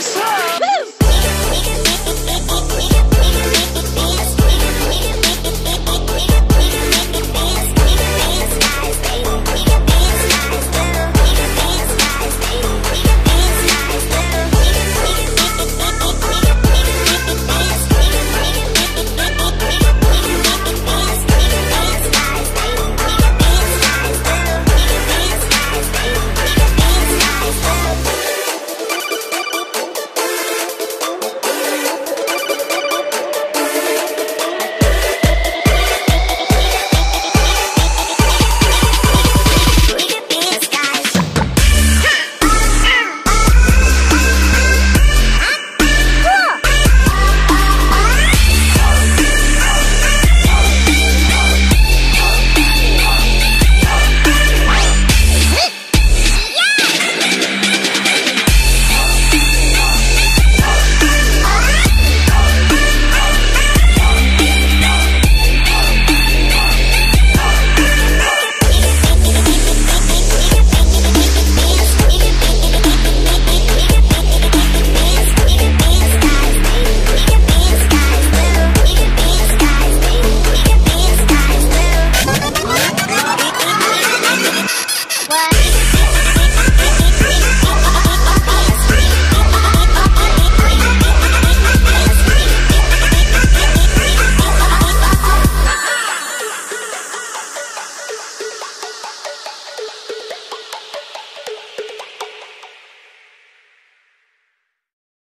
Sir!